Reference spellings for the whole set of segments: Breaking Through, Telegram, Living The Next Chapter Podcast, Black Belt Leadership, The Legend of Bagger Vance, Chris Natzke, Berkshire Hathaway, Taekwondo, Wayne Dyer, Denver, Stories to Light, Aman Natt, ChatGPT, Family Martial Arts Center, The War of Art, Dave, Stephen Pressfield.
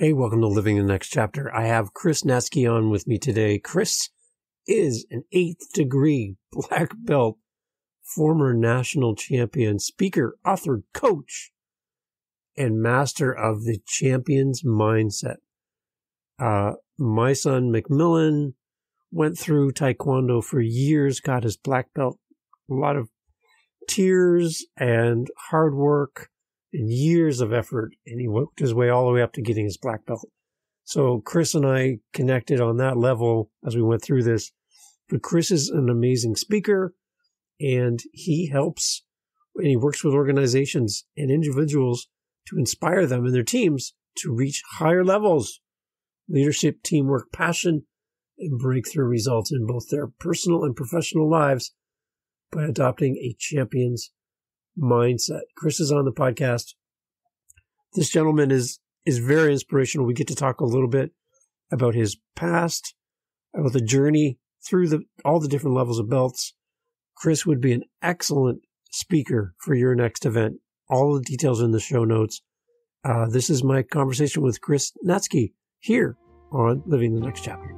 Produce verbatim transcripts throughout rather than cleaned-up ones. Hey, welcome to Living the Next Chapter. I have Chris Natzke on with me today. Chris is an eighth degree black belt, former national champion, speaker, author, coach, and master of the champion's mindset. Uh, my son, McMillan, went through Taekwondo for years, got his black belt, a lot of tears and hard work. And years of effort, and he worked his way all the way up to getting his black belt. So Chris and I connected on that level as we went through this. But Chris is an amazing speaker, and he helps, and he works with organizations and individuals to inspire them and their teams to reach higher levels, leadership, teamwork, passion, and breakthrough results in both their personal and professional lives by adopting a champion's mindset. Chris is on the podcast. This gentleman is is very inspirational. We get to talk a little bit about his past, about the journey through the all the different levels of belts. Chris would be an excellent speaker for your next event. All the details in the show notes. Uh, this is my conversation with Chris Natzke here on Living the Next Chapter.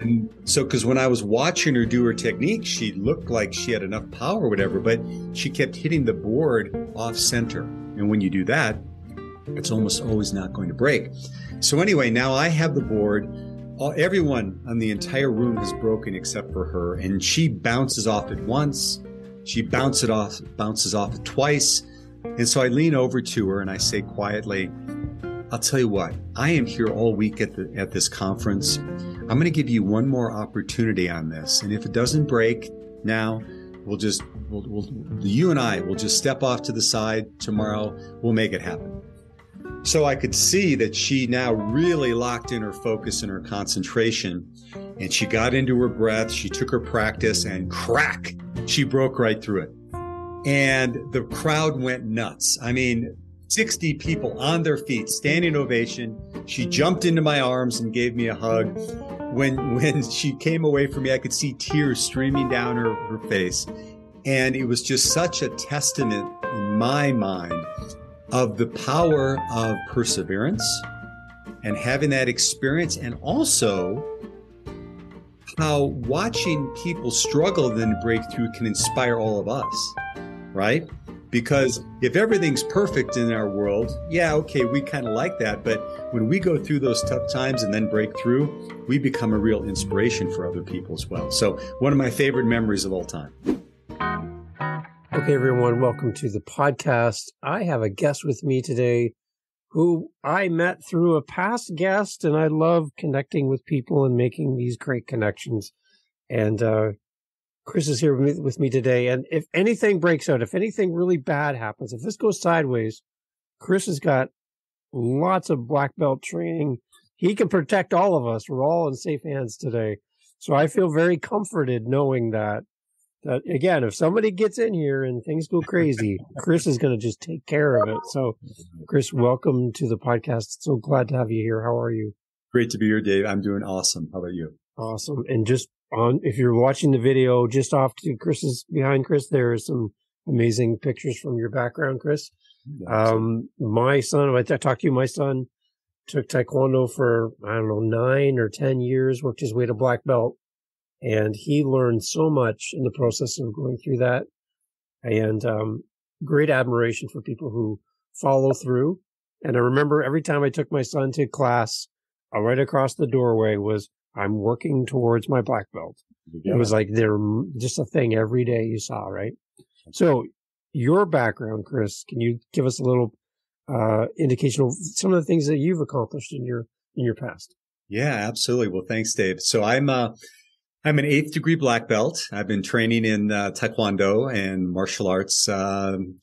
And so, because when I was watching her do her technique, she looked like she had enough power or whatever, but she kept hitting the board off center. And when you do that, it's almost always not going to break. So anyway, now I have the board. All, everyone on the entire room has broken except for her. And she bounces off it once. She bounces off, bounces off it twice. And so I lean over to her and I say quietly, I'll tell you what, I am here all week at the, at this conference. I'm going to give you one more opportunity on this, and if it doesn't break now, we'll just we'll, we'll you and I will just step off to the side tomorrow. We'll make it happen. So I could see that she now really locked in her focus and her concentration, and she got into her breath. She took her practice, and crack, she broke right through it, and the crowd went nuts. I mean, sixty people on their feet, standing ovation. She jumped into my arms and gave me a hug. When when she came away from me, I could see tears streaming down her, her face. And it was just such a testament in my mind of the power of perseverance and having that experience, and also how watching people struggle and then break through can inspire all of us, right? Because if everything's perfect in our world, yeah, okay, we kind of like that. But when we go through those tough times and then break through, we become a real inspiration for other people as well. So one of my favorite memories of all time. Okay, everyone, welcome to the podcast. I have a guest with me today who I met through a past guest, and I love connecting with people and making these great connections. And, uh, Chris is here with me today, and if anything breaks out, if anything really bad happens, if this goes sideways, Chris has got lots of black belt training. He can protect all of us. We're all in safe hands today. So I feel very comforted knowing that, that again, if somebody gets in here and things go crazy, Chris is going to just take care of it. So, Chris, welcome to the podcast. So glad to have you here. How are you? Great to be here, Dave. I'm doing awesome. How about you? Awesome. And just on, if you're watching the video, just off to Chris's, behind Chris, there are some amazing pictures from your background, Chris. Um, my son, I talked to you, my son took Taekwondo for, I don't know, nine or ten years, worked his way to black belt. And he learned so much in the process of going through that. And um, great admiration for people who follow through. And I remember every time I took my son to class, right across the doorway was, I'm working towards my black belt. Yeah. It was like they're just a thing every day you saw, right? So your background, Chris, can you give us a little uh, indication of some of the things that you've accomplished in your in your past? Yeah, absolutely. Well, thanks, Dave. So I'm uh, I'm an eighth degree black belt. I've been training in uh, Taekwondo and martial arts. Um,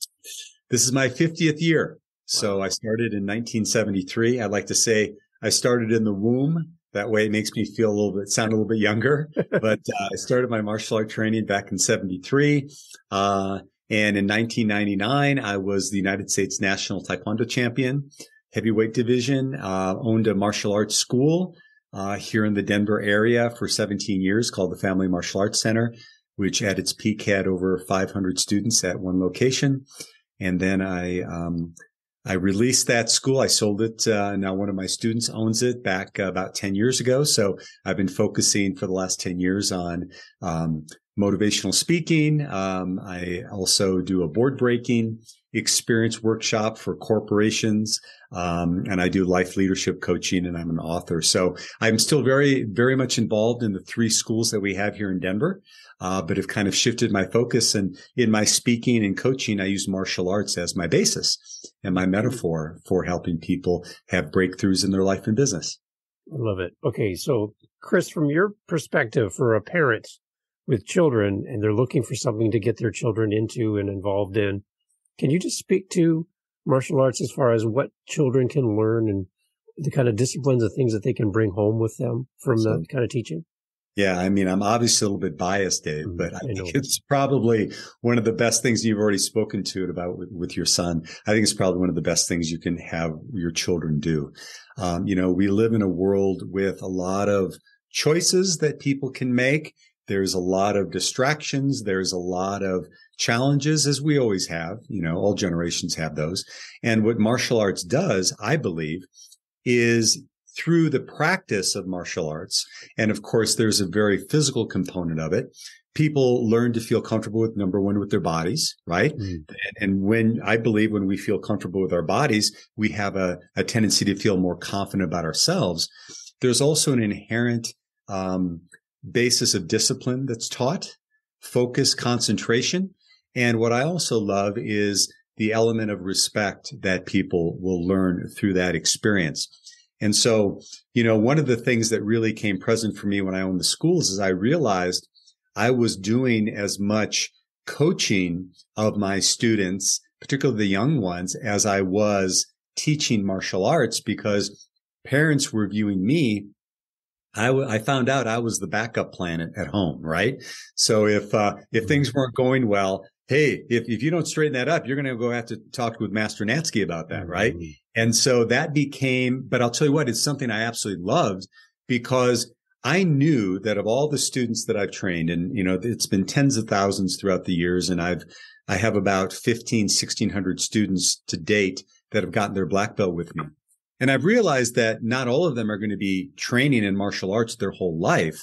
this is my fiftieth year. Wow. So I started in nineteen seventy-three. I'd like to say I started in the womb. That way it makes me feel a little bit, sound a little bit younger, but uh, I started my martial art training back in seventy-three. Uh, and in nineteen ninety-nine, I was the United States National Taekwondo Champion, heavyweight division, uh, owned a martial arts school uh, here in the Denver area for seventeen years called the Family Martial Arts Center, which at its peak had over five hundred students at one location. And then I, um, I released that school. I sold it. Uh, now one of my students owns it back uh, about ten years ago. So I've been focusing for the last ten years on um, motivational speaking. Um, I also do a board breaking experience workshop for corporations. Um, and I do life leadership coaching, and I'm an author. So I'm still very, very much involved in the three schools that we have here in Denver, uh, but have kind of shifted my focus. And in my speaking and coaching, I use martial arts as my basis and my metaphor for helping people have breakthroughs in their life and business. I love it. Okay. So Chris, from your perspective, for a parent with children and they're looking for something to get their children into and involved in, can you just speak to martial arts as far as what children can learn and the kind of disciplines and things that they can bring home with them from so, the kind of teaching? Yeah, I mean, I'm obviously a little bit biased, Dave, but I, I think it's probably one of the best things you've already spoken to it about with, with your son. I think it's probably one of the best things you can have your children do. Um, you know, we live in a world with a lot of choices that people can make. There's a lot of distractions. There's a lot of challenges, as we always have, you know, all generations have those. And what martial arts does, I believe, is through the practice of martial arts. And of course, there's a very physical component of it. People learn to feel comfortable with, number one, with their bodies, right? Mm-hmm. And when I believe when we feel comfortable with our bodies, we have a, a tendency to feel more confident about ourselves. There's also an inherent um, basis of discipline that's taught, focus, concentration. And what I also love is the element of respect that people will learn through that experience. And so, you know, one of the things that really came present for me when I owned the schools is I realized I was doing as much coaching of my students, particularly the young ones, as I was teaching martial arts, because parents were viewing me. I, w- I found out I was the backup plan at, at home, right? So if uh, if things weren't going well, hey, if, if you don't straighten that up, you're going to go have to talk with Master Natzke about that, right? Mm-hmm. And so that became, but I'll tell you what, it's something I absolutely loved, because I knew that of all the students that I've trained, and you know, it's been tens of thousands throughout the years, and I've I have about fifteen, sixteen hundred students to date that have gotten their black belt with me. And I've realized that not all of them are going to be training in martial arts their whole life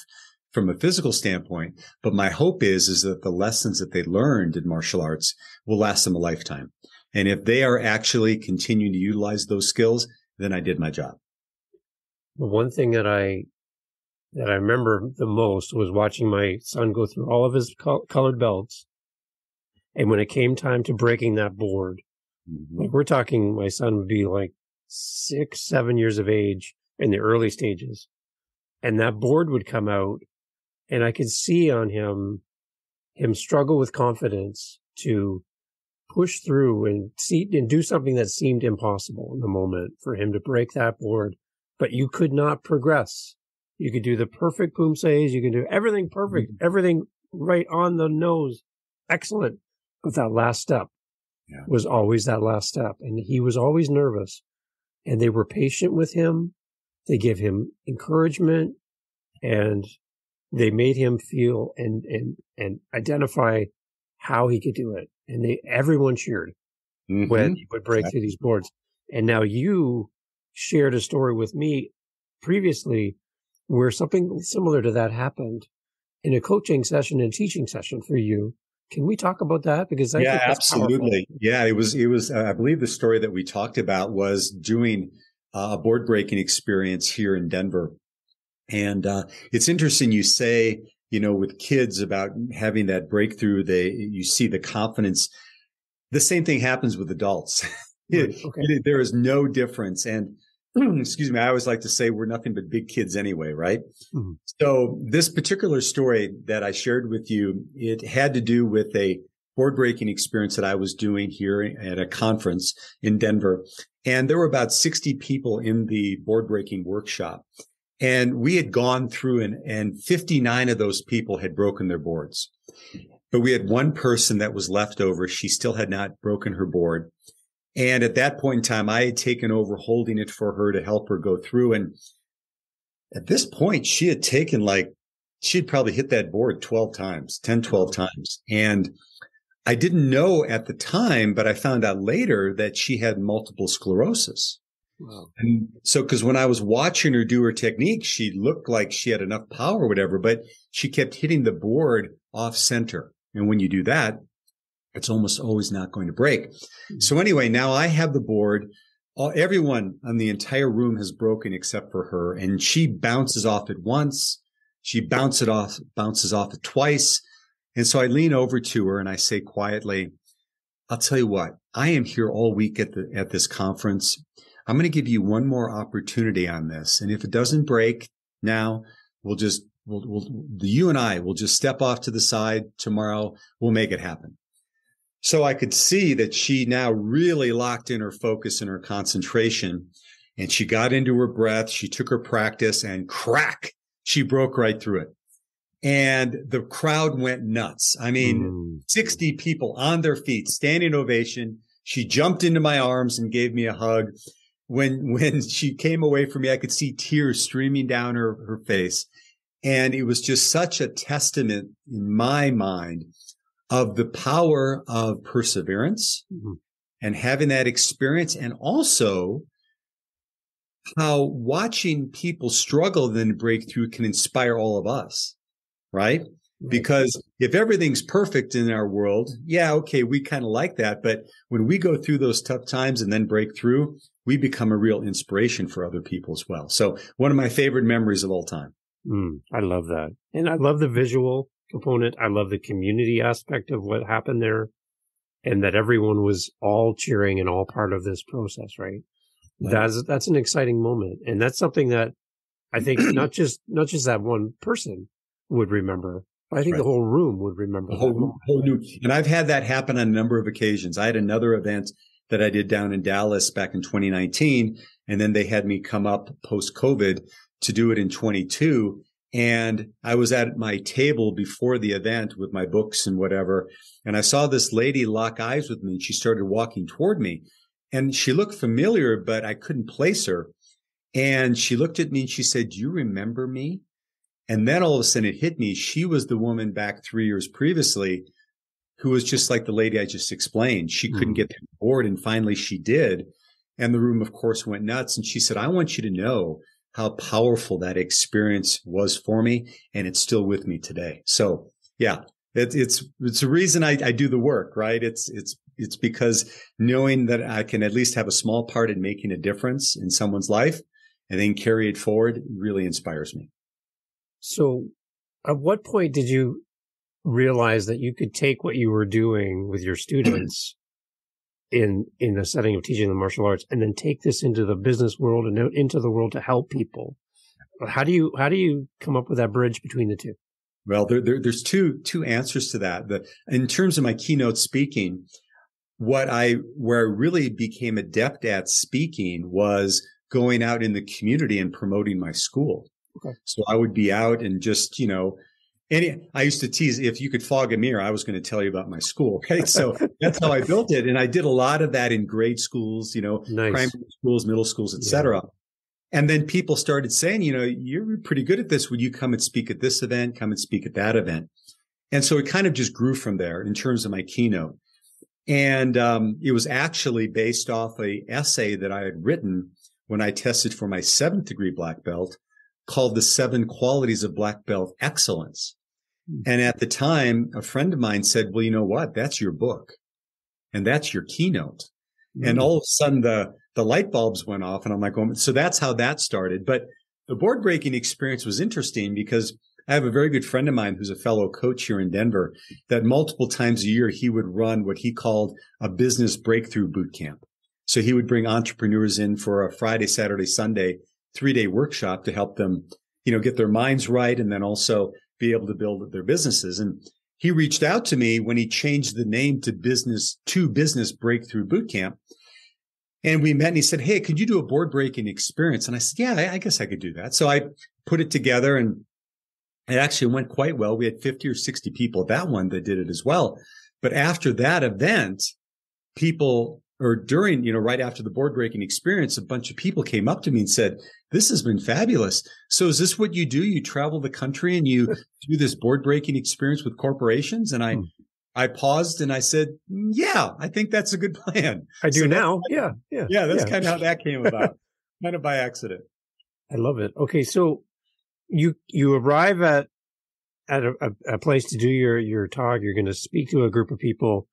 from a physical standpoint. But my hope is, is that the lessons that they learned in martial arts will last them a lifetime. And if they are actually continuing to utilize those skills, then I did my job. The one thing that I, that I remember the most was watching my son go through all of his col- colored belts. And when it came time to breaking that board, mm-hmm. like we're talking, my son would be like, six, seven years of age in the early stages. And that board would come out, and I could see on him, him struggle with confidence to push through and see and do something that seemed impossible in the moment for him to break that board. But you could not progress. You could do the perfect pumses. You can do everything perfect, mm-hmm. everything right on the nose. Excellent. But that last step yeah. was always that last step. And he was always nervous. And they were patient with him. They gave him encouragement, and they made him feel and, and, and identify how he could do it. And they, everyone cheered mm-hmm. when he would break exactly. through these boards. And now you shared a story with me previously where something similar to that happened in a coaching session and teaching session for you. Can we talk about that? Because I yeah, absolutely. Powerful. Yeah, it was, it was, uh, I believe the story that we talked about was doing uh, a board breaking experience here in Denver. And uh, it's interesting you say, you know, with kids about having that breakthrough, they, you see the confidence. The same thing happens with adults. it, okay. it, there is no difference. And excuse me, I always like to say we're nothing but big kids anyway, right? Mm-hmm. So this particular story that I shared with you, it had to do with a board breaking experience that I was doing here at a conference in Denver. And there were about sixty people in the board breaking workshop. And we had gone through and, and fifty-nine of those people had broken their boards. But we had one person that was left over. She still had not broken her board. And at that point in time, I had taken over holding it for her to help her go through. And at this point, she had taken like, she'd probably hit that board twelve times, ten, twelve times. And I didn't know at the time, but I found out later that she had multiple sclerosis. Wow. And so, because when I was watching her do her technique, she looked like she had enough power or whatever, but she kept hitting the board off center. And when you do that, it's almost always not going to break. So anyway, now I have the board. All, everyone on the entire room has broken except for her. And she bounces off it once. She bounces it off, bounces off it twice. And so I lean over to her and I say quietly, I'll tell you what, I am here all week at the, at this conference. I'm going to give you one more opportunity on this. And if it doesn't break now, we'll just, we'll, we'll, you and I will just step off to the side tomorrow. We'll make it happen. So I could see that she now really locked in her focus and her concentration, and she got into her breath. She took her practice and crack, she broke right through it. And the crowd went nuts. I mean, Ooh. sixty people on their feet, standing ovation. She jumped into my arms and gave me a hug. When, when she came away from me, I could see tears streaming down her, her face. And it was just such a testament in my mind of the power of perseverance mm-hmm. and having that experience, and also how watching people struggle then break through can inspire all of us, right? right? Because if everything's perfect in our world, yeah, okay, we kind of like that. But when we go through those tough times and then break through, we become a real inspiration for other people as well. So one of my favorite memories of all time. Mm, I love that. And I love the visual component. I love the community aspect of what happened there, and that everyone was all cheering and all part of this process, right? Right. That's, that's an exciting moment. And that's something that I think not just, not just that one person would remember, but I think right. the whole room would remember. The whole, moment, whole right? new, and I've had that happen on a number of occasions. I had another event that I did down in Dallas back in twenty nineteen. And then they had me come up post COVID to do it in twenty-two. And I was at my table before the event with my books and whatever. And I saw this lady lock eyes with me, and she started walking toward me, and she looked familiar, but I couldn't place her. And she looked at me and she said, "Do you remember me?" And then all of a sudden it hit me. She was the woman back three years previously who was just like the lady I just explained. She mm-hmm. couldn't get to the board, and finally she did. And the room, of course, went nuts. And she said, "I want you to know how powerful that experience was for me, and it's still with me today." So, yeah, it, it's it's the reason I, I do the work, right? It's it's it's because knowing that I can at least have a small part in making a difference in someone's life, and then carry it forward, really inspires me. So, at what point did you realize that you could take what you were doing with your students in in the setting of teaching the martial arts and then take this into the business world and out into the world to help people? How do you how do you come up with that bridge between the two? Well, there, there there's two two answers to that. The, in terms of my keynote speaking, what I where I really became adept at speaking was going out in the community and promoting my school. Okay. So I would be out and just, you know, And I used to tease, if you could fog a mirror, I was going to tell you about my school. Okay. So that's how I built it. And I did a lot of that in grade schools, you know, nice. primary schools, middle schools, et cetera. Yeah. And then people started saying, you know, "You're pretty good at this. Would you come and speak at this event? Come and speak at that event." And so it kind of just grew from there in terms of my keynote. And um, it was actually based off a essay that I had written when I tested for my seventh degree black belt, called "The Seven Qualities of Black Belt Excellence." And at the time, a friend of mine said, "Well, you know what? That's your book, and that's your keynote." Mm-hmm. And all of a sudden, the the light bulbs went off, and I'm like, "Oh." So that's how that started. But the board breaking experience was interesting because I have a very good friend of mine who's a fellow coach here in Denver. That multiple times a year, he would run what he called a business breakthrough boot camp. So he would bring entrepreneurs in for a Friday, Saturday, Sunday three day workshop to help them, you know, get their minds right and then also be able to build their businesses. And he reached out to me when he changed the name to business to business breakthrough bootcamp. And we met and he said, "Hey, could you do a board breaking experience?" And I said, "Yeah, I guess I could do that." So I put it together and it actually went quite well. We had fifty or sixty people at that one that did it as well. But after that event, people or during, you know, right after the board breaking experience, a bunch of people came up to me and said, "This has been fabulous. So is this what you do? You travel the country and you do this board breaking experience with corporations?" And I, hmm. I paused and I said, yeah, I think that's a good plan. I do so now. Yeah. Yeah. Yeah. That's yeah. kind of how that came about, kind of by accident. I love it. Okay. So you, you arrive at, at a, a place to do your, your talk. You're going to speak to a group of people.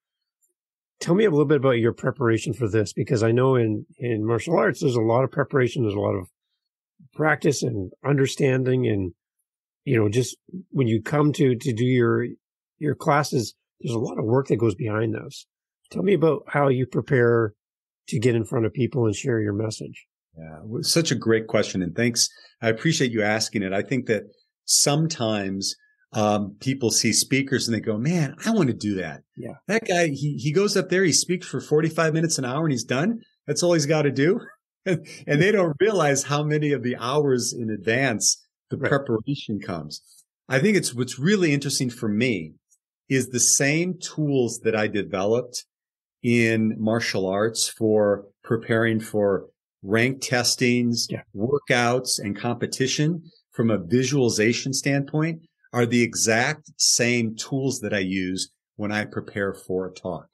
Tell me a little bit about your preparation for this, because I know in, in martial arts, there's a lot of preparation. There's a lot of practice and understanding. And, you know, just when you come to, to do your, your classes, there's a lot of work that goes behind those. Tell me about how you prepare to get in front of people and share your message. Yeah, such a great question. And thanks. I appreciate you asking it. I think that sometimes um, people see speakers and they go, man, I want to do that. Yeah. That guy, he he goes up there, he speaks for forty-five minutes, an hour, and he's done. That's all he's got to do. and, and they don't realize how many of the hours in advance the right. preparation comes. I think it's what's really interesting for me is the same tools that I developed in martial arts for preparing for rank testings, yeah. workouts, and competition from a visualization standpoint are the exact same tools that I use when I prepare for a talk.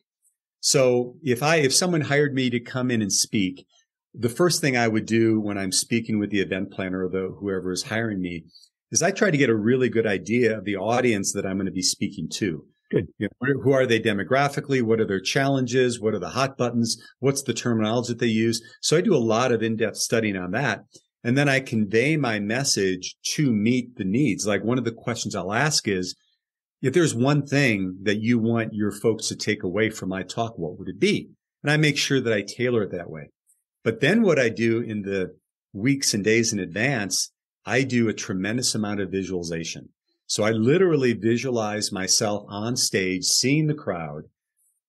So if I, if someone hired me to come in and speak, the first thing I would do when I'm speaking with the event planner or the, whoever is hiring me is I try to get a really good idea of the audience that I'm going to be speaking to. Good. You know, who are they demographically? What are their challenges? What are the hot buttons? What's the terminology that they use? So I do a lot of in-depth studying on that. And then I convey my message to meet the needs. Like one of the questions I'll ask is, if there's one thing that you want your folks to take away from my talk, what would it be? And I make sure that I tailor it that way. But then what I do in the weeks and days in advance, I do a tremendous amount of visualization. So I literally visualize myself on stage, seeing the crowd,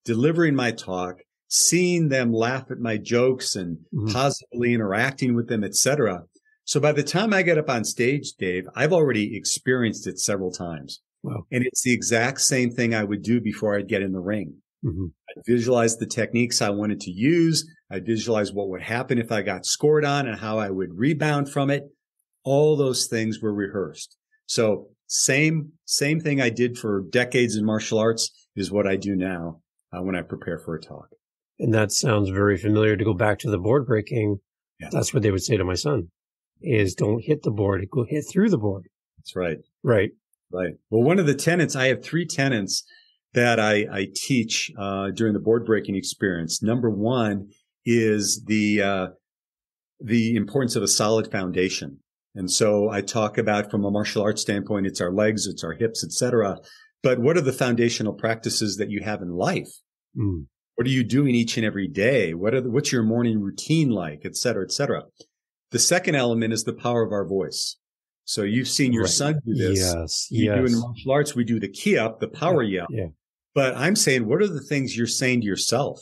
delivering my talk, seeing them laugh at my jokes and mm-hmm. positively interacting with them, et cetera. So by the time I get up on stage, Dave, I've already experienced it several times. Wow. And it's the exact same thing I would do before I'd get in the ring. Mm-hmm. I visualized the techniques I wanted to use. I visualized what would happen if I got scored on and how I would rebound from it. All those things were rehearsed. So same, same thing I did for decades in martial arts is what I do now uh, when I prepare for a talk. And that sounds very familiar. To go back to the board breaking, yeah. that's what they would say to my son is don't hit the board, go hit through the board. That's right. Right. Right. Well, one of the tenets, I have three tenets that I, I teach uh, during the board breaking experience. Number one is the, uh, the importance of a solid foundation. And so I talk about from a martial arts standpoint, it's our legs, it's our hips, et cetera. But what are the foundational practices that you have in life? Mm. What are you doing each and every day? What are the, what's your morning routine like, et cetera, et cetera? The second element is the power of our voice. So you've seen your right. son do this. Yes, you yes. do in martial arts, we do the ki up, the power yeah, yell. Yeah. But I'm saying, what are the things you're saying to yourself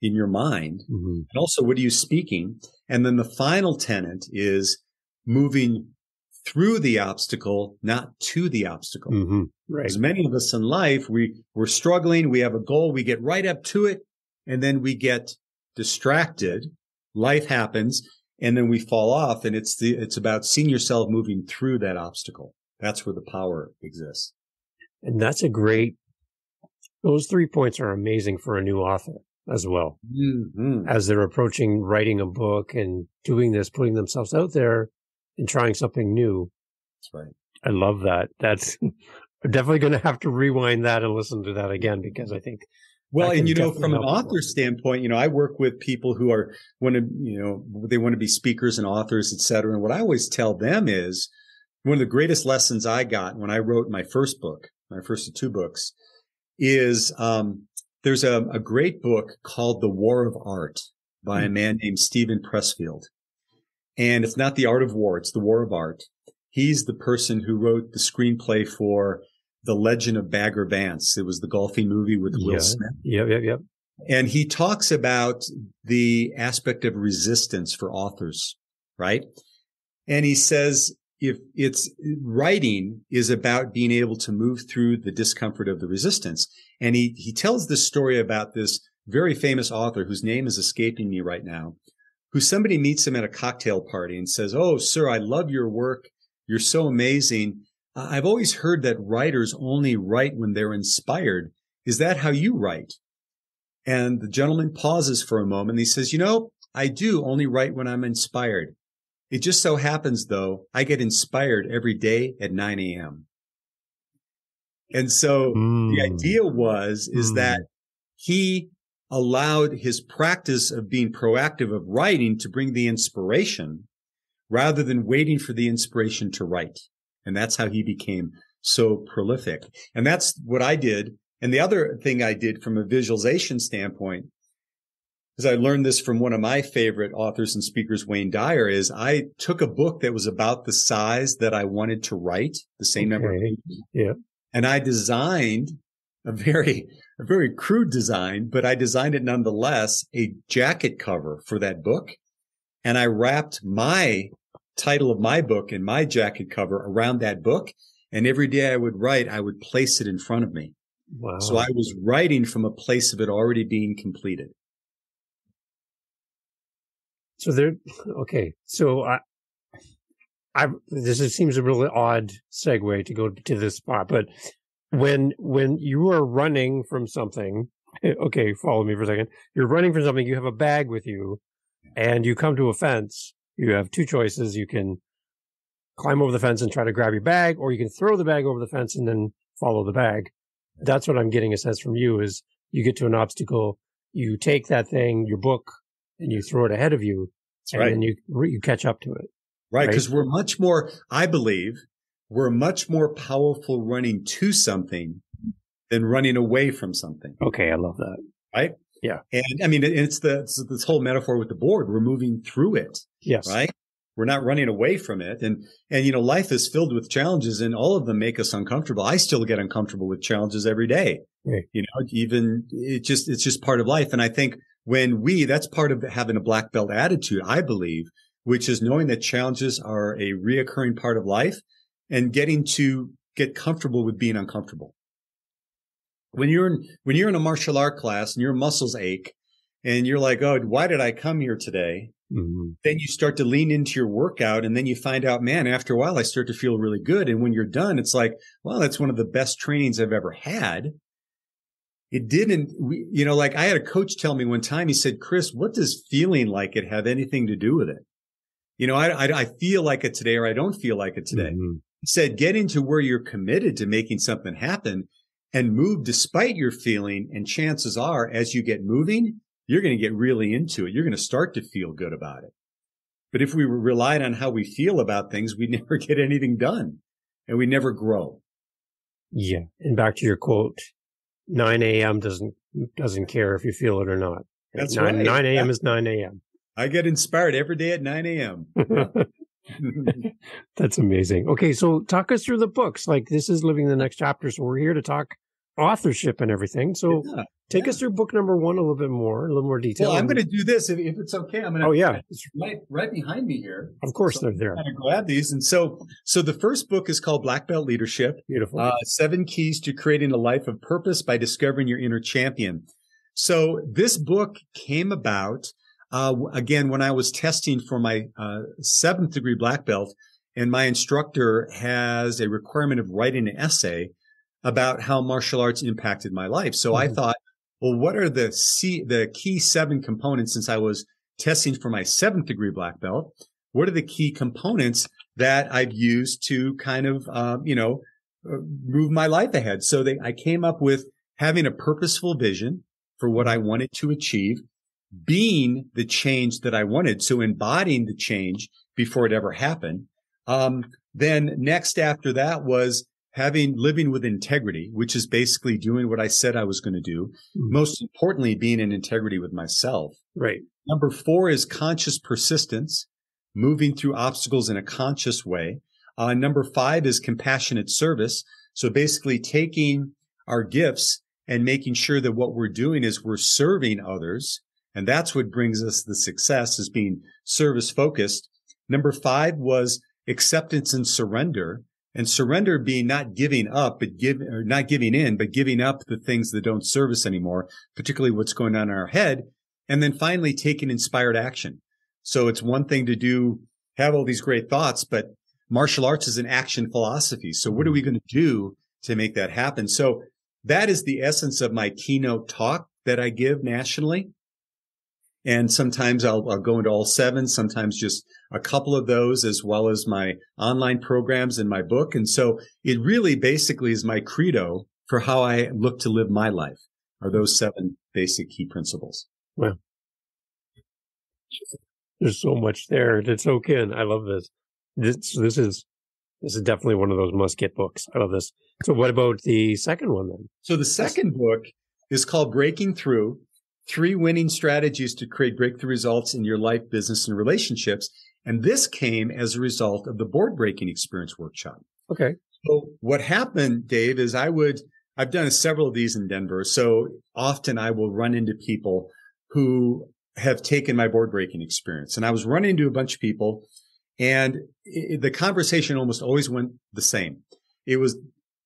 in your mind? Mm-hmm. And also, what are you speaking? And then the final tenet is moving through the obstacle, not to the obstacle. Mm-hmm. Right. As many of us in life, we, we're struggling, we have a goal, we get right up to it, and then we get distracted, life happens, and then we fall off. And it's the it's about seeing yourself moving through that obstacle. That's where the power exists. And that's a great, those three points are amazing for a new author as well. Mm-hmm. As they're approaching writing a book and doing this, putting themselves out there, and trying something new. That's right. I love that. That's I'm definitely going to have to rewind that and listen to that again, because I think. Well, and you know, from an author standpoint, you know, I work with people who are want to, you know, they want to be speakers and authors, et cetera. And what I always tell them is one of the greatest lessons I got when I wrote my first book, my first of two books, is um, there's a, a great book called The War of Art by mm-hmm. a man named Stephen Pressfield. And it's not The Art of War, it's The War of Art. He's the person who wrote the screenplay for The Legend of Bagger Vance. It was the golfing movie with Will yeah. Smith. Yep, yep, yep. And he talks about the aspect of resistance for authors, right? And he says if it's writing is about being able to move through the discomfort of the resistance. And he he tells this story about this very famous author whose name is escaping me right now, who somebody meets him at a cocktail party and says, "Oh, sir, I love your work. You're so amazing. I've always heard that writers only write when they're inspired. is that how you write? And the gentleman pauses for a moment and he says, you know, I do only write when I'm inspired. It just so happens, though, I get inspired every day at nine a.m. And so mm. the idea was, is mm. that he allowed his practice of being proactive of writing to bring the inspiration rather than waiting for the inspiration to write. And that's how he became so prolific. And that's what I did. And the other thing I did from a visualization standpoint, because I learned this from one of my favorite authors and speakers, Wayne Dyer, is I took a book that was about the size that I wanted to write, the same okay. number of pages. Yeah. And I designed a very, a very crude design, but I designed it nonetheless, a jacket cover for that book. And I wrapped my title of my book and my jacket cover around that book. And every day I would write, I would place it in front of me. Wow. So I was writing from a place of it already being completed. So there, okay. So I, I, this is, seems a really odd segue to go to this spot, but when, when you are running from something, okay, follow me for a second. You're running from something, you have a bag with you and you come to a fence. You have two choices. You can climb over the fence and try to grab your bag, or you can throw the bag over the fence and then follow the bag. That's what I'm getting a sense from you is you get to an obstacle, you take that thing, your book, and you throw it ahead of you, That's and right. then you you catch up to it. Right, because right? we're much more, I believe, we're much more powerful running to something than running away from something. Okay, I love that. Right? Yeah. And I mean, it's the it's this whole metaphor with the board. We're moving through it. Yes. Right? We're not running away from it. And, and, you know, life is filled with challenges and all of them make us uncomfortable. I still get uncomfortable with challenges every day. Right. You know, even it just, it's just part of life. And I think when we, that's part of having a black belt attitude, I believe, which is knowing that challenges are a reoccurring part of life and getting to get comfortable with being uncomfortable. When you're in, when you're in a martial art class and your muscles ache and you're like, oh, why did I come here today? Mm-hmm. Then you start to lean into your workout and then you find out, man, after a while, I start to feel really good. And when you're done, it's like, well, that's one of the best trainings I've ever had. It didn't, we, you know, like I had a coach tell me one time, he said, Chris, what does feeling like it have anything to do with it? You know, I, I, I feel like it today or I don't feel like it today. Mm-hmm. He said, get into where you're committed to making something happen and move despite your feeling. And chances are, as you get moving, you're going to get really into it. You're going to start to feel good about it. But if we relied on how we feel about things, we'd never get anything done and we never grow. Yeah. And back to your quote, nine a.m. doesn't, doesn't care if you feel it or not. That's nine, right. nine a.m. is nine a.m. I get inspired every day at nine a.m. That's amazing. Okay. So talk us through the books. Like this is Living the Next Chapter. So we're here to talk authorship and everything. So yeah, take yeah. us through book number one a little bit more, a little more detail. Well, I'm going to do this if, if it's okay. I'm going to. Oh yeah, it's right, right behind me here. Of course, so they're there. I'm going to grab these. And so, so the first book is called Black Belt Leadership. Beautiful. Uh, Seven Keys to Creating a Life of Purpose by Discovering Your Inner Champion. So this book came about uh, again when I was testing for my uh, seventh degree black belt, and my instructor has a requirement of writing an essay about how martial arts impacted my life. So mm-hmm. I thought, well, what are the C, the key seven components since I was testing for my seventh degree black belt? What are the key components that I've used to kind of, um, you know, move my life ahead? So they, I came up with having a purposeful vision for what I wanted to achieve, being the change that I wanted. So embodying the change before it ever happened. Um, then next after that was having living with integrity, which is basically doing what I said I was going to do. Mm-hmm. Most importantly, being in integrity with myself. Right. Number four is conscious persistence, moving through obstacles in a conscious way. Uh, number five is compassionate service. So basically taking our gifts and making sure that what we're doing is we're serving others. And that's what brings us the success is being service focused. Number five was acceptance and surrender. And surrender being not giving up, but give, or not giving in, but giving up the things that don't serve us anymore, particularly what's going on in our head. And then finally, taking inspired action. So it's one thing to do, have all these great thoughts, but martial arts is an action philosophy. So what are we going to do to make that happen? So That is the essence of my keynote talk that I give nationally. And sometimes I'll, I'll go into all seven, sometimes just a couple of those, as well as my online programs and my book. And so it really basically is my credo for how I look to live my life, are those seven basic key principles. Wow. There's so much there. It's so kin. I love this. This, this is, this is definitely one of those must get books. I love this. So what about the second one then? So the second book is called Breaking Through. Three winning strategies to create breakthrough results in your life, business, and relationships. And this came as a result of the board breaking experience workshop. Okay. So what happened, Dave, is I would, I've done several of these in Denver. So often I will run into people who have taken my board breaking experience. And I was running into a bunch of people, and it, the conversation almost always went the same. It was,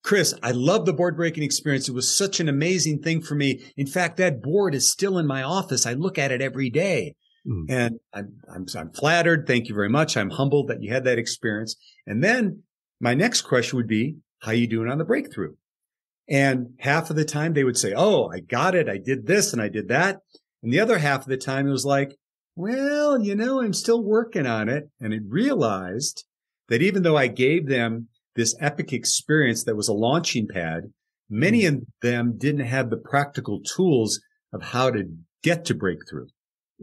Chris, I love the board breaking experience. It was such an amazing thing for me. In fact, that board is still in my office. I look at it every day. Mm. And I'm, I'm, I'm flattered. Thank you very much. I'm humbled that you had that experience. And then my next question would be, how are you doing on the breakthrough? And half of the time they would say, oh, I got it. I did this and I did that. And the other half of the time it was like, well, you know, I'm still working on it. And it realized that even though I gave them this epic experience that was a launching pad, many of them didn't have the practical tools of how to get to breakthrough.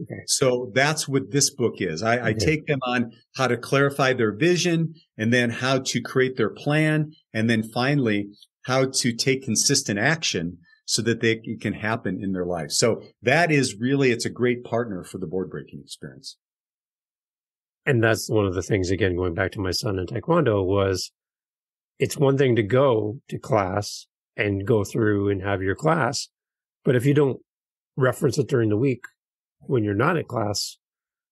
Okay. So that's what this book is. I, okay. I take them on how to clarify their vision, and then how to create their plan, and then finally how to take consistent action so that they, it can happen in their life. So that is really, it's a great partner for the board breaking experience. And that's one of the things, again, going back to my son in Taekwondo, was it's one thing to go to class and go through and have your class, but if you don't reference it during the week when you're not at class,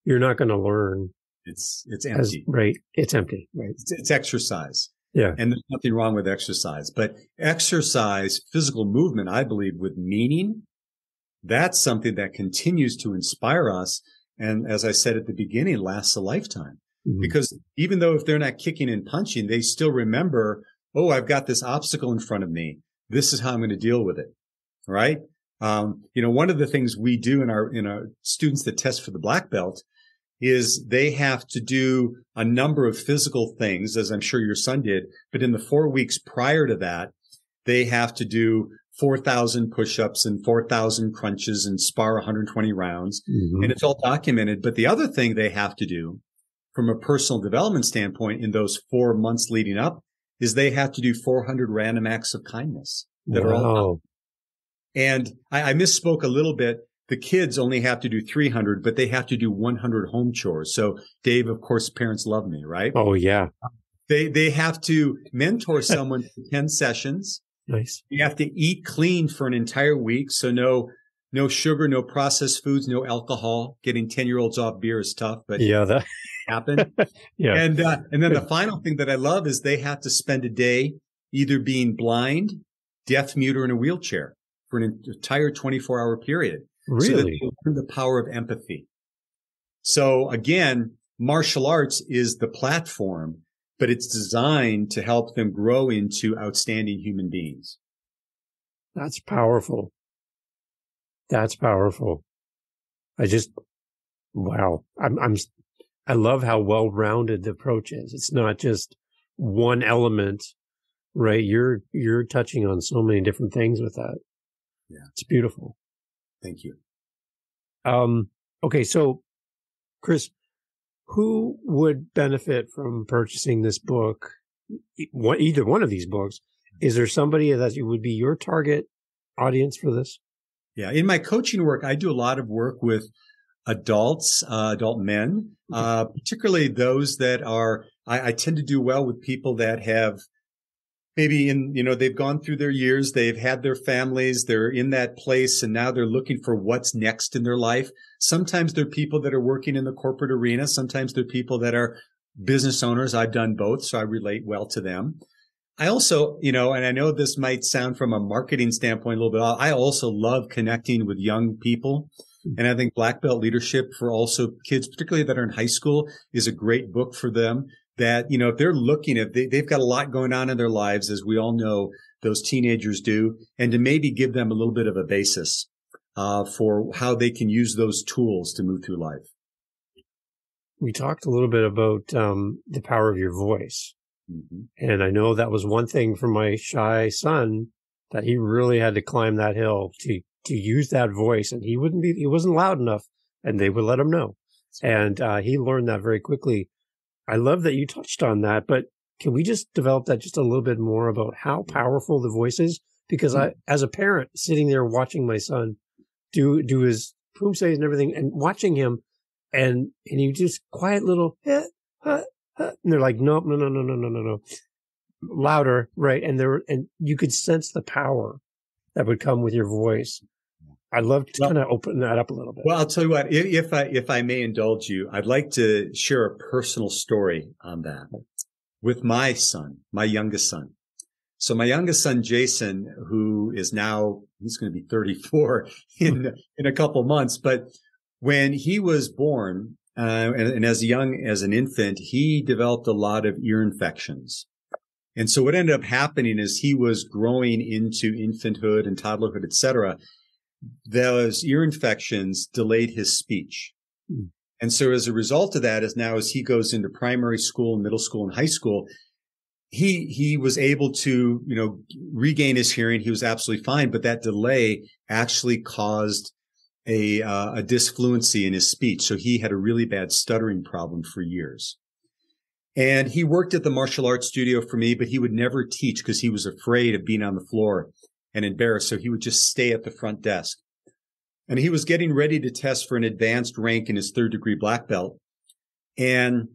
you're not going to learn. It's it's empty, as, right? It's empty, right? It's, it's exercise, yeah. And there's nothing wrong with exercise, but exercise, physical movement, I believe, with meaning, that's something that continues to inspire us, and as I said at the beginning, lasts a lifetime. Because even though if they're not kicking and punching, they still remember, oh, I've got this obstacle in front of me. This is how I'm going to deal with it, right? Um, you know, one of the things we do in our, in our students that test for the black belt is they have to do a number of physical things, as I'm sure your son did. But in the four weeks prior to that, they have to do four thousand push-ups and four thousand crunches and spar one hundred twenty rounds. Mm-hmm. And it's all documented. But the other thing they have to do from a personal development standpoint in those four months leading up is they have to do four hundred random acts of kindness that wow. are all. And I, I misspoke a little bit. The kids only have to do three hundred, but they have to do one hundred home chores. So Dave, of course, parents love me, right? Oh, yeah. They, they have to mentor someone for ten sessions. Nice. You have to eat clean for an entire week. So no, no sugar, no processed foods, no alcohol. Getting ten-year-olds off beer is tough, but yeah, that happen. yeah. And uh, and then the final thing that I love is they have to spend a day either being blind, deaf, mute, or in a wheelchair for an entire twenty-four hour period. Really? So that they learn the power of empathy. So again, martial arts is the platform, but it's designed to help them grow into outstanding human beings. That's powerful. That's powerful. I just, wow. I'm, I'm, I love how well-rounded the approach is. It's not just one element, right? You're, you're touching on so many different things with that. Yeah. It's beautiful. Thank you. Um, okay. So Chris, who would benefit from purchasing this book? What, either one of these books, is there somebody that would be your target audience for this? Yeah. In my coaching work, I do a lot of work with adults, uh, adult men, uh, particularly those that are, I, I tend to do well with people that have maybe in, you know, they've gone through their years, they've had their families, they're in that place, and now they're looking for what's next in their life. Sometimes they're people that are working in the corporate arena. Sometimes they're people that are business owners. I've done both, so I relate well to them. I also, you know, and I know this might sound from a marketing standpoint a little bit, I also love connecting with young people. Mm-hmm. And I think Black Belt Leadership for also kids, particularly that are in high school, is a great book for them that, you know, if they're looking at, they, they've got a lot going on in their lives. As we all know, those teenagers do, and to maybe give them a little bit of a basis uh, for how they can use those tools to move through life. We talked a little bit about um, the power of your voice. Mm-hmm. And I know that was one thing for my shy son, that he really had to climb that hill to to use that voice. And he wouldn't be, he wasn't loud enough, and they would let him know. And uh, he learned that very quickly. I love that you touched on that, but can we just develop that just a little bit more about how powerful the voice is? Because mm-hmm. I, as a parent sitting there watching my son do, do his poom says and everything, and watching him, and, and you just quiet little, eh, huh, huh, and they're like, nope, no, no, no, no, no, no, no. Louder. Right. And there, and you could sense the power that would come with your voice. I'd love to well, kind of open that up a little bit. Well, I'll tell you what, if, if I, if I may indulge you, I'd like to share a personal story on that with my son, my youngest son. So my youngest son, Jason, who is now, he's going to be thirty-four in, in a couple months, but when he was born, uh, and, and as young as an infant, he developed a lot of ear infections. And so what ended up happening is he was growing into infanthood and toddlerhood, et cetera. Those ear infections delayed his speech. Mm. And so as a result of that, as now as he goes into primary school, middle school, and high school, he he was able to, you know, regain his hearing. He was absolutely fine, but that delay actually caused a uh, a disfluency in his speech. So he had a really bad stuttering problem for years. And he worked at the martial arts studio for me, but he would never teach because he was afraid of being on the floor and embarrassed. So he would just stay at the front desk. And he was getting ready to test for an advanced rank in his third degree black belt. And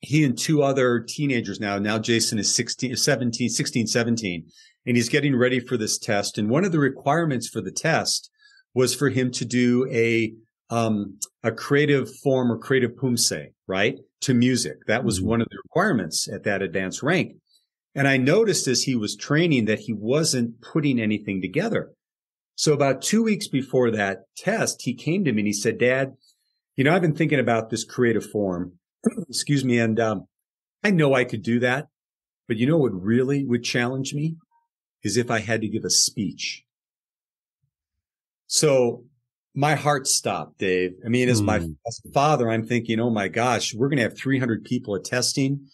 he and two other teenagers now, now Jason is sixteen, seventeen, sixteen, seventeen, and he's getting ready for this test. And one of the requirements for the test was for him to do a, um, a creative form or creative pumse, right? To music. That was one of the requirements at that advanced rank. And I noticed as he was training that he wasn't putting anything together. So about two weeks before that test, he came to me and he said, Dad, you know, I've been thinking about this creative form, excuse me, and um, I know I could do that, but you know what really would challenge me is if I had to give a speech. So my heart stopped, Dave. I mean, as my mm. as a father, I'm thinking, oh my gosh, we're going to have three hundred people at testing,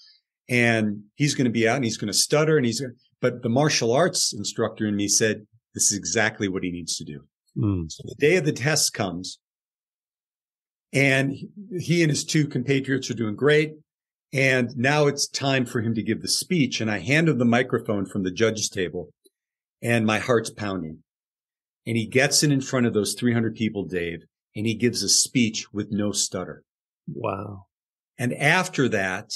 and he's going to be out and he's going to stutter and he's going to, but the martial arts instructor in me said, this is exactly what he needs to do. Mm. So the day of the test comes, and he and his two compatriots are doing great. And now it's time for him to give the speech. And I hand him the microphone from the judge's table, and my heart's pounding. And he gets in in front of those three hundred people, Dave, and he gives a speech with no stutter. Wow. And after that,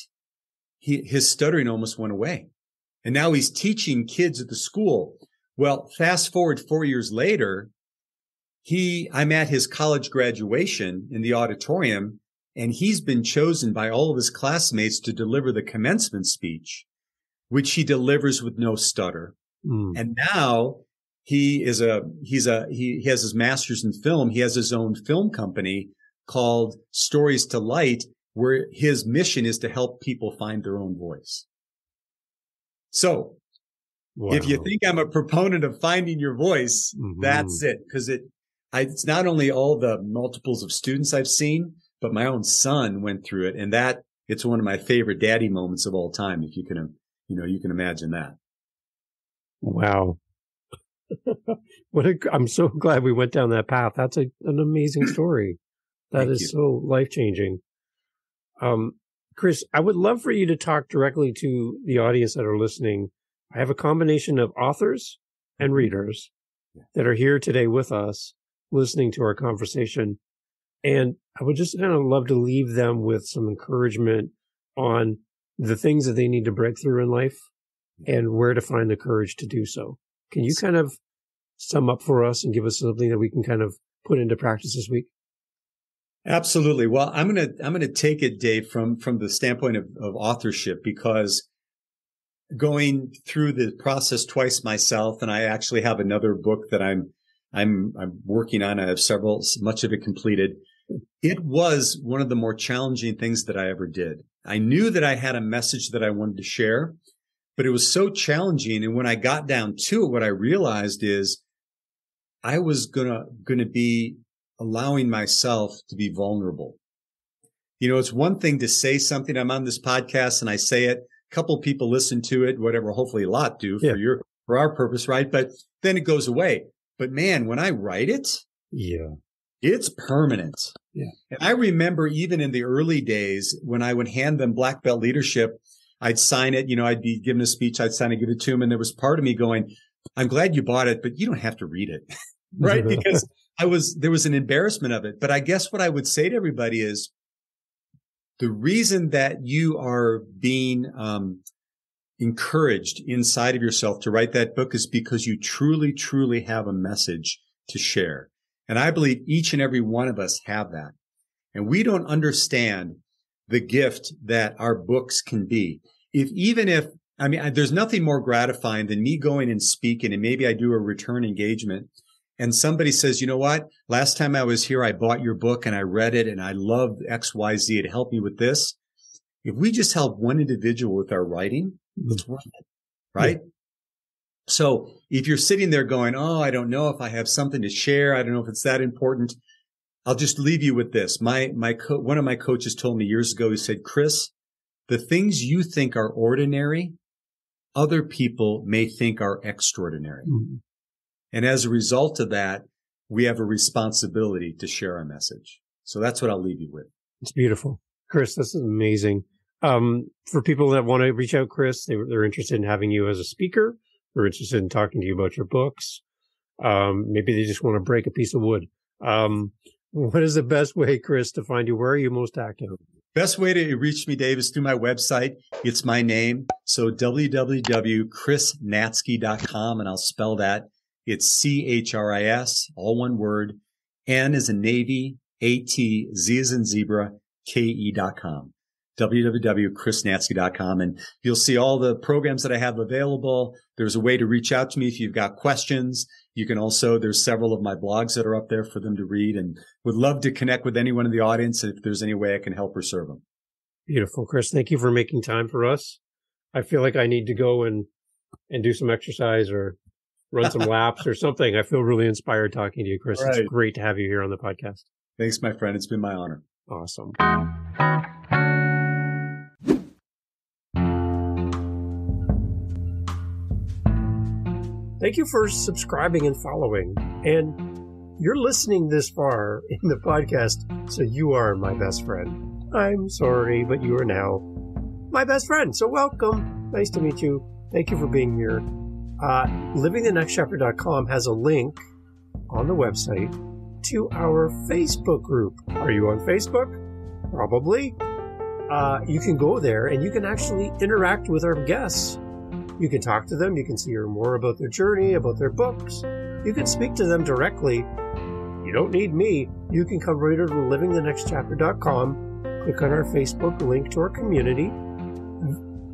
he, his stuttering almost went away. And now he's teaching kids at the school. Well, fast forward four years later, he, I'm at his college graduation in the auditorium, and he's been chosen by all of his classmates to deliver the commencement speech, which he delivers with no stutter. Mm. And now, He is a, he's a, he, he has his master's in film. He has his own film company called Stories to Light, where his mission is to help people find their own voice. So wow. If you think I'm a proponent of finding your voice, mm-hmm. that's it. Cause it, I, it's not only all the multiples of students I've seen, but my own son went through it. And that it's one of my favorite daddy moments of all time. If you can, you know, you can imagine that. Wow. What a, I'm so glad we went down that path. That's a, an amazing story. That is so life-changing. Um, Chris, I would love for you to talk directly to the audience that are listening. I have a combination of authors and readers that are here today with us listening to our conversation. And I would just kind of love to leave them with some encouragement on the things that they need to break through in life and where to find the courage to do so. Can you kind of sum up for us and give us something that we can kind of put into practice this week? Absolutely. Well, I'm gonna I'm gonna take it, Dave, from from the standpoint of, of authorship, because going through the process twice myself, and I actually have another book that I'm I'm I'm working on. I have several, much of it completed. It was one of the more challenging things that I ever did. I knew that I had a message that I wanted to share, But it was so challenging. And when I got down to it, what I realized is I was gonna, gonna be allowing myself to be vulnerable. You know, it's one thing to say something. I'm on this podcast and I say it. A couple of people listen to it, whatever, hopefully a lot do for yeah. your, for our purpose, right? But then it goes away. But man, when I write it, yeah, it's permanent. Yeah. And I remember even in the early days when I would hand them Black Belt Leadership, I'd sign it, you know, I'd be giving a speech, I'd sign it, give it to him. And there was part of me going, I'm glad you bought it, but you don't have to read it, right? Because I was, there was an embarrassment of it. But I guess what I would say to everybody is the reason that you are being um, encouraged inside of yourself to write that book is because you truly, truly have a message to share. And I believe each and every one of us have that. And we don't understand the gift that our books can be. If even if, I mean, I, there's nothing more gratifying than me going and speaking, and maybe I do a return engagement and somebody says, you know what? Last time I was here, I bought your book and I read it and I loved X, Y, Z. It helped me with this. If we just help one individual with our writing, it's worth it, right? Yeah. So if you're sitting there going, oh, I don't know if I have something to share. I don't know if it's that important. I'll just leave you with this. My, my, co- one of my coaches told me years ago, he said, Chris, the things you think are ordinary, other people may think are extraordinary. Mm-hmm. And as a result of that, we have a responsibility to share our message. So that's what I'll leave you with. It's beautiful. Chris, this is amazing. Um, for people that want to reach out, Chris, they, they're interested in having you as a speaker. They're interested in talking to you about your books. Um, maybe they just want to break a piece of wood. Um, What is the best way, Chris, to find you? Where are you most active? Best way to reach me, Dave, is through my website. It's my name. So w w w dot chris natzke dot com, and I'll spell that. It's C H R I S, all one word. N as in Navy, A T, Z as in zebra, K E dot com. w w w dot chris natzke dot com. And you'll see all the programs that I have available. There's a way to reach out to me if you've got questions. You can also, there's several of my blogs that are up there for them to read, and would love to connect with anyone in the audience if there's any way I can help or serve them. Beautiful, Chris. Thank you for making time for us. I feel like I need to go and, and do some exercise or run some laps or something. I feel really inspired talking to you, Chris. Right. It's great to have you here on the podcast. Thanks, my friend. It's been my honor. Awesome. Thank you for subscribing and following. And you're listening this far in the podcast, so you are my best friend. I'm sorry, but you are now my best friend. So welcome. Nice to meet you. Thank you for being here. Uh, living the next chapter dot com has a link on the website to our Facebook group. Are you on Facebook? Probably. Uh, you can go there and you can actually interact with our guests. You can talk to them. You can hear more about their journey, about their books. You can speak to them directly. You don't need me. You can come right over to living the next chapter dot com, click on our Facebook link to our community.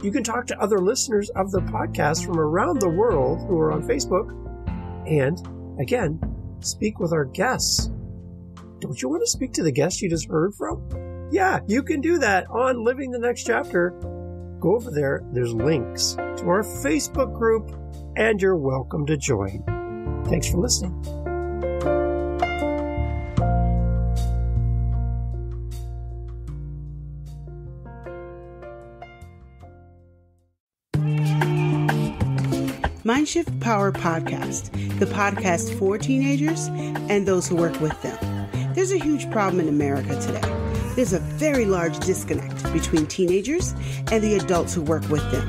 You can talk to other listeners of the podcast from around the world who are on Facebook. And again, speak with our guests. Don't you want to speak to the guests you just heard from? Yeah, you can do that on Living the Next Chapter. Go over there. There's links to our Facebook group, and you're welcome to join. Thanks for listening. Mindshift Power Podcast, the podcast for teenagers and those who work with them. There's a huge problem in America today. There's a very large disconnect between teenagers and the adults who work with them.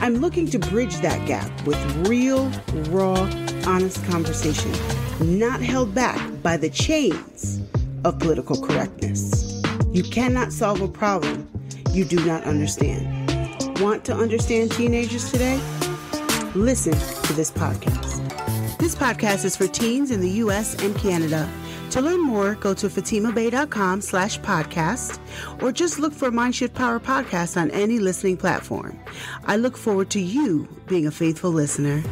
I'm looking to bridge that gap with real, raw, honest conversation, not held back by the chains of political correctness. You cannot solve a problem you do not understand. Want to understand teenagers today? Listen to this podcast. This podcast is for teens in the U S and Canada. To learn more, go to fatimabay.com slash podcast or just look for Mindshift Power Podcast on any listening platform. I look forward to you being a faithful listener.